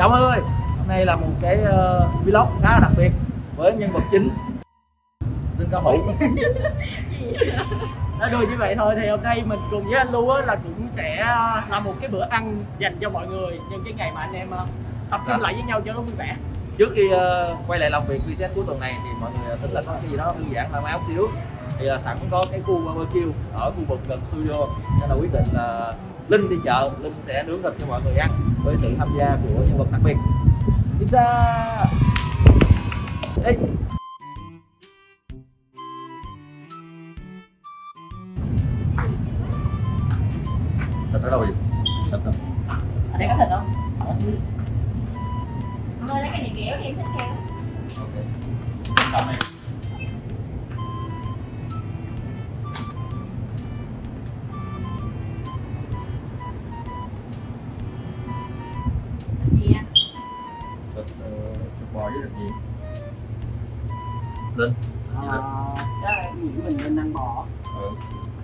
Chào mọi người, hôm nay là một cái vlog khá là đặc biệt với nhân vật chính Linh Cao Thủ. Nói đùa như vậy thôi, thì hôm nay mình cùng với anh Lu là cũng sẽ làm một cái bữa ăn dành cho mọi người nhân cái ngày mà anh em tập trung lại với nhau cho nó vui vẻ. Trước khi quay lại làm việc reset cuối tuần này thì mọi người tính là có cái gì đó thư giãn thoải mái chút xíu, thì là sẵn có cái khu barbecue ở khu vực gần studio nên là quyết định là Linh đi chợ, Linh sẽ nướng thịt cho mọi người ăn với sự tham gia của nhân vật đặc biệt Pizza. Ê. Thịt ở đâu vậy? Thịt đâu? Ở đây có thịt không? Mọi người lấy cái này kéo đi, em thích kéo. Ok. Xong đi. Linh, mình ăn bò. Ừ.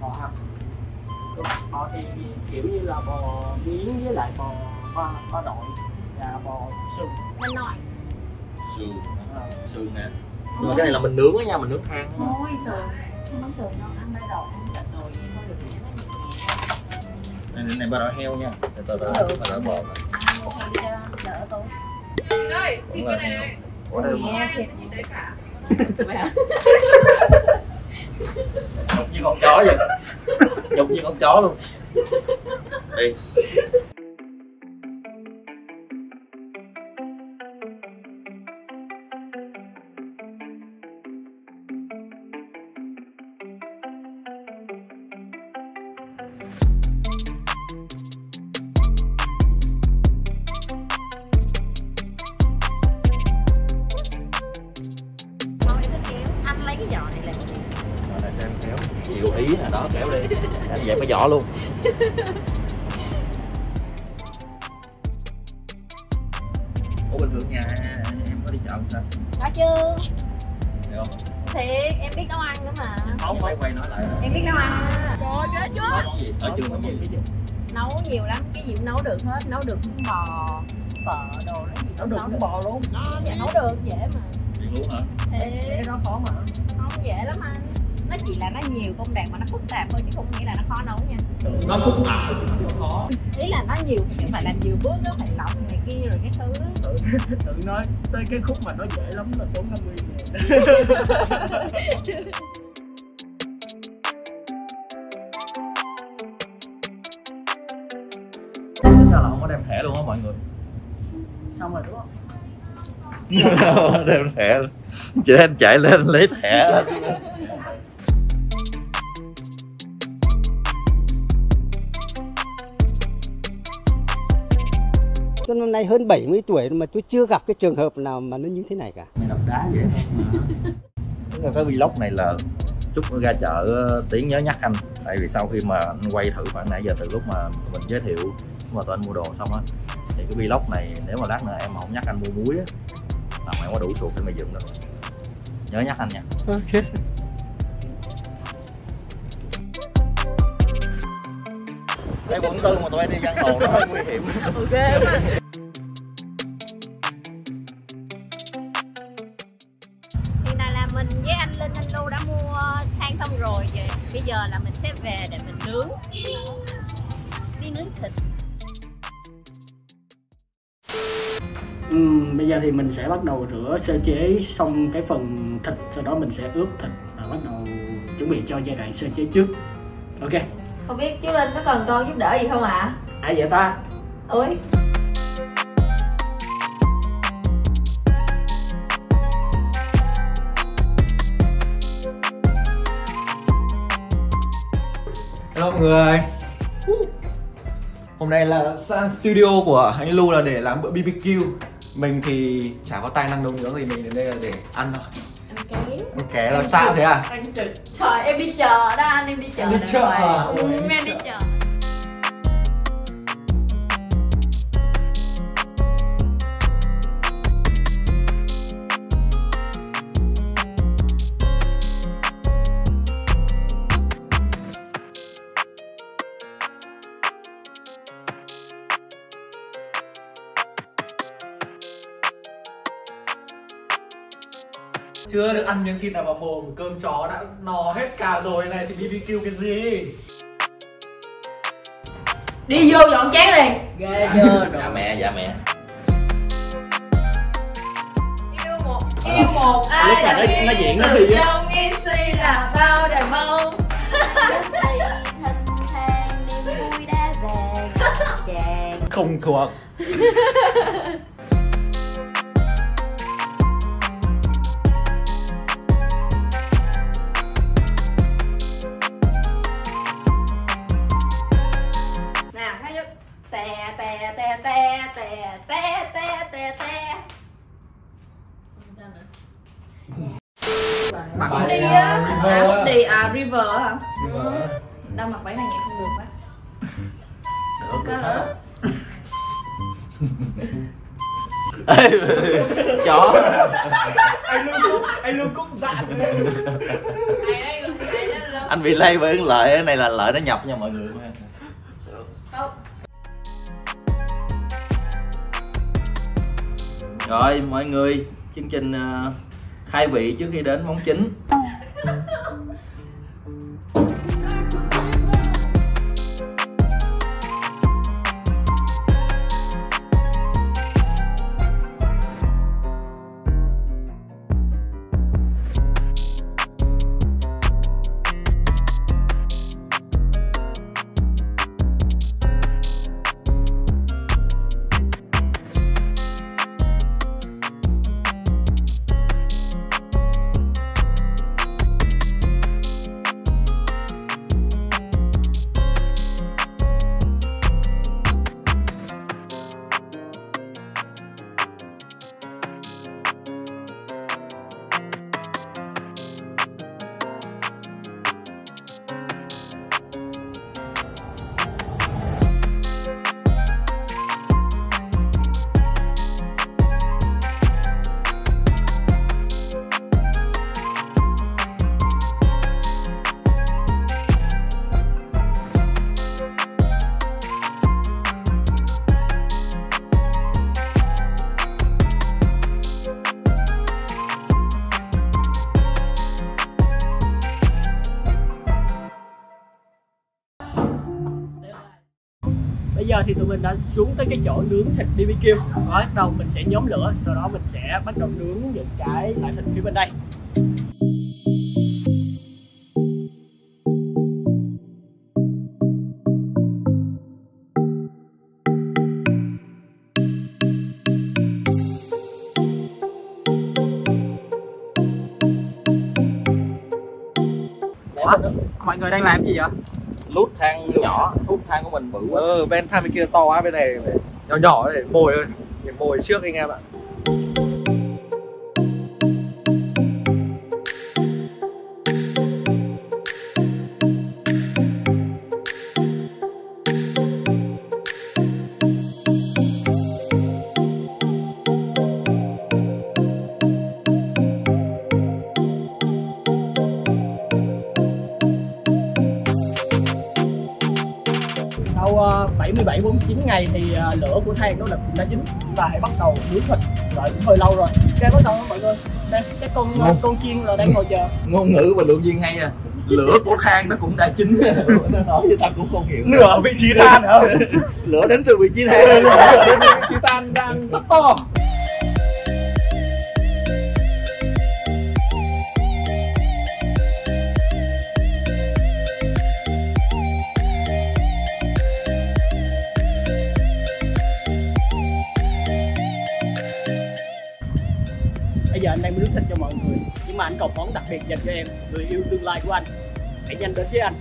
Bò hả? Bò thì kiểu như là bò miếng với lại bò đội và bò sườn. Anh nói. Sườn. Sườn nè. Ừ. Cái này là mình nướng á nha, mình nướng than. Ôi sườn, không bán sườn đâu, ăn ba đầu, ăn thịt rồi thì thôi được nha. Này ba đầu heo nha. Từ từ ba đầu bò. Heo đi ra đỡ tôi. Đi đây, đi cái này này. Ủa đây mà. Nhìn thấy cả. Nhục như con chó vậy. Nhục như con chó luôn. Đi. Chịu ý là đó, kéo đi. Anh dẹp cái vỏ luôn. Ủa bình thường nhà em có đi chợ không sao? Có chứ. Được không? Thiệt, em biết nấu ăn nữa mà. Không, phải quay nói lại rồi. Em biết nấu ăn. Trời ơi, chứ. Nấu gì? Ở trường gì? Nấu nhiều lắm, cái gì cũng nấu được hết. Nấu được bò, phở, đồ, cái gì cũng nấu được. Bò luôn. Dạ nấu được, dễ mà. Dễ luôn hả? Thiệt. Nó khó mà. Không, dễ lắm anh. Nó chỉ là nó nhiều công đoạn mà nó phức tạp thôi chứ không nghĩ là nó khó nấu nha. Nó phức tạp chứ chưa khó. Ý là nó nhiều, chứ phải làm nhiều bước đó, phải lọc này kia rồi cái thứ. Tự nói tới cái khúc mà nó dễ lắm là tốn 50.000. Tính ra là không có đem thẻ luôn á mọi người. Xong rồi đúng không? Đem thẻ. Chị anh chạy lên lấy thẻ. Tôi năm nay hơn 70 tuổi mà tôi chưa gặp cái trường hợp nào mà nó như thế này cả. Mày đập đá vậy hả? Cái vlog này là chút ra chợ Tiến nhớ nhắc anh. Tại vì sau khi mà anh quay thử khoảng nãy giờ từ lúc mà mình giới thiệu mà tụi anh mua đồ xong á, thì cái vlog này nếu mà lát nữa em không nhắc anh mua muối á là mày có đủ thuộc để mày dựng đâu. Nhớ nhắc anh nha. Ok. Đây quận 4 mà tụi em đi giang hồ nó hơi nguy hiểm. Ok. Hiện tại là mình với anh Linh, anh Lu đã mua than xong rồi. Bây giờ là mình sẽ về để mình nướng. Đi nướng thịt. Bây giờ thì mình sẽ bắt đầu rửa sơ chế xong cái phần thịt. Sau đó mình sẽ ướp thịt và bắt đầu chuẩn bị cho giai đoạn sơ chế trước. Ok. Không biết chú Linh có cần con giúp đỡ gì không ạ? Ai vậy ta? Ôi. Hello mọi người. Hôm nay là sang studio của anh Lu là để làm bữa BBQ. Mình thì chả có tài năng nấu nướng gì, mình đến đây là để ăn thôi. Kẻ là Sa thế à? Anh trực. Trời em đi chợ đó anh, em đi chợ. Đi chợ à? Em đi chợ. Chưa được ăn miếng thịt nào vào mồm, cơm chó đã no hết cả rồi này thì BBQ cái gì? Đi vô dọn chén liền. Ghê chưa? Dạ mẹ, dạ mẹ. Yêu một ai là yêu, diễn nó từ trong nghi suy là bao đàn mâu. Không thuộc. Nào, thấy chưa? Tè tè tè tè tè tè tè tè tè. Mặc đi á, mặc đi à River hả? Đang mặc váy này nhẹ không được á. Sao nữa? Ê, chó. Anh Lu cũng dạn. Anh bị lây bởi lợi, cái này là lợi nó nhọc nha mọi người. Không. Rồi mọi người, chương trình khai vị trước khi đến món chính. Giờ thì tụi mình đã xuống tới cái chỗ nướng thịt BBQ. Bắt đầu mình sẽ nhóm lửa, sau đó mình sẽ bắt đầu nướng những cái loại thịt phía bên đây. Ủa? Mọi người đang làm gì vậy? Lút than nhỏ, hút than của mình bự quá. Bên than bên kia to quá, bên này nhỏ nhỏ để mồi ơi. Để mồi trước anh em ạ. Sau 47-49 ngày thì lửa của than nó đã chín và hãy bắt đầu nướng thịt. Rồi cũng hơi lâu rồi. Đây bắt đầu mọi người. Đây cái con chiên là đang ngồi chờ. Ngôn ngữ và luận viên hay à. Lửa của than nó cũng đã chín. Nói với ta cũng không hiểu. Lửa ở vị trí than hả? Lửa đến từ vị trí than. Lửa đến vị trí than đang rất to. Anh đang nướng thịt cho mọi người, nhưng mà anh còn món đặc biệt dành cho em, người yêu tương lai của anh. Hãy nhanh đến với anh.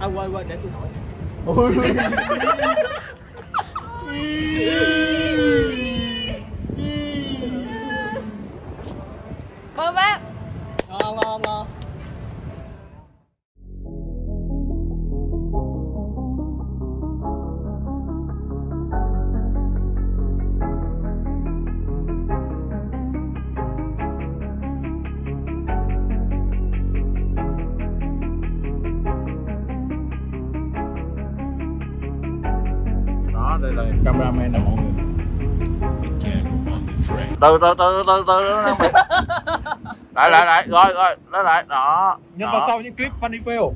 À quên, để tôi hỏi. cameraman là mọi người. Từ lại rồi đó. Nhân vào sau những clip funny fail.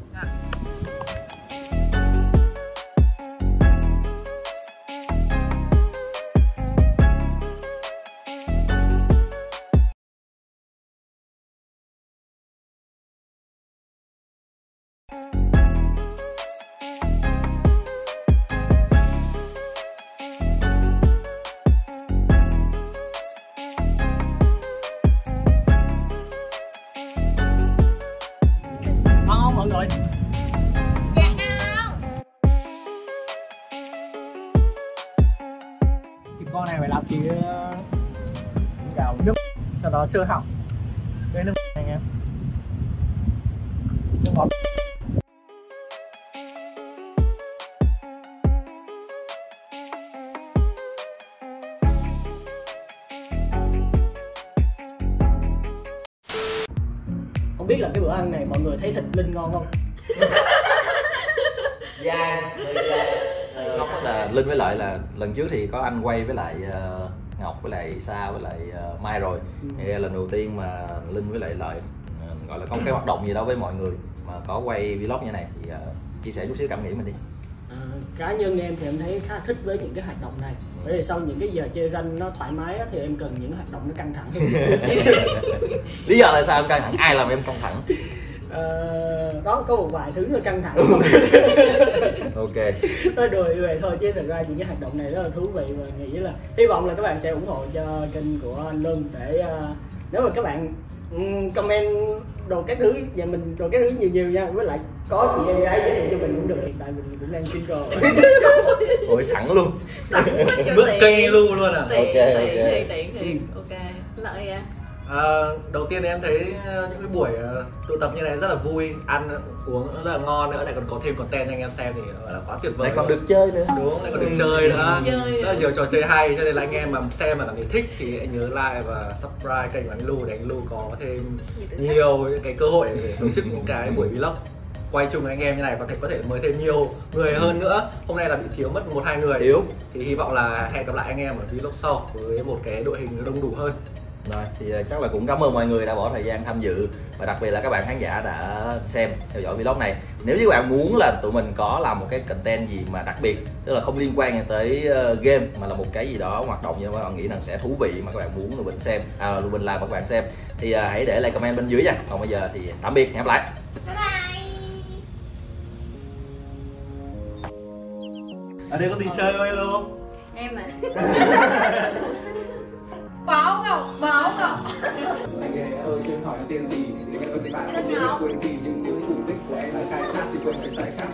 Con này phải làm tí gạo nước cho nó chưa hỏng. Đây nước này anh em. Nước ngọt. Không biết là cái bữa ăn này mọi người thấy thịt Linh ngon không? Da, Ngọc là Linh với lại là lần trước thì có anh quay với lại Ngọc với lại Sa với lại Mai rồi. Thì lần đầu tiên mà Linh với lại gọi là có cái hoạt động gì đó với mọi người mà có quay vlog như này thì chia sẻ chút xíu cảm nghĩ mình đi. Cá nhân em thì em thấy khá thích với những cái hoạt động này. Bởi vì sau những cái giờ chơi ranh nó thoải mái thì em cần những hoạt động nó căng thẳng hơn. Lý do là sao em căng thẳng? Ai làm em căng thẳng? Đó có một vài thứ hơi căng thẳng. Ok. Nói đùa về thôi chứ thực ra những cái hoạt động này rất là thú vị và nghĩ là hy vọng là các bạn sẽ ủng hộ cho kênh của anh Luân để nếu mà các bạn comment đồ các thứ và mình đồ các thứ nhiều nha, với lại có chị em gái giới thiệu cho mình cũng được, hiện tại mình cũng đang single. Ôi sẵn luôn. Sẵn bước cây luôn à. Tiện ok. Lợi à. Đầu tiên thì em thấy những cái buổi tụ tập như này rất là vui, ăn uống rất là ngon, nữa lại còn có thêm content anh em xem thì là quá tuyệt vời. Lại còn được chơi nữa. Đúng, lại còn được chơi nữa. Rất là nhiều trò chơi hay, cho nên là anh em mà xem mà cảm thấy thích thì hãy nhớ like và subscribe kênh của anh Lu để anh Lu có thêm nhiều cái cơ hội để tổ chức những cái buổi vlog quay chung với anh em như này và có thể mời thêm nhiều người hơn nữa. Hôm nay là bị thiếu mất 1-2 người. Yếu. Thì hy vọng là hẹn gặp lại anh em ở vlog sau với một cái đội hình đông đủ hơn. Rồi, thì chắc là cũng cảm ơn mọi người đã bỏ thời gian tham dự và đặc biệt là các bạn khán giả đã xem, theo dõi vlog này. Nếu như các bạn muốn là tụi mình có làm một cái content gì mà đặc biệt, tức là không liên quan tới game mà là một cái gì đó hoạt động như các bạn nghĩ rằng sẽ thú vị mà các bạn muốn tụi mình xem, tụi mình làm mà các bạn xem thì hãy để lại comment bên dưới nha. Còn bây giờ thì tạm biệt, hẹn gặp lại. Bye bye. Ở đây có gì chơi ơi luôn. Em à. Báo Ngọc, báo Ngọc. Anh nghe ơi, chưa hỏi tiền gì, để nghe có gì bạn, quên gì nhưng những mục đích của em là khai thác thì quên phải giải khai.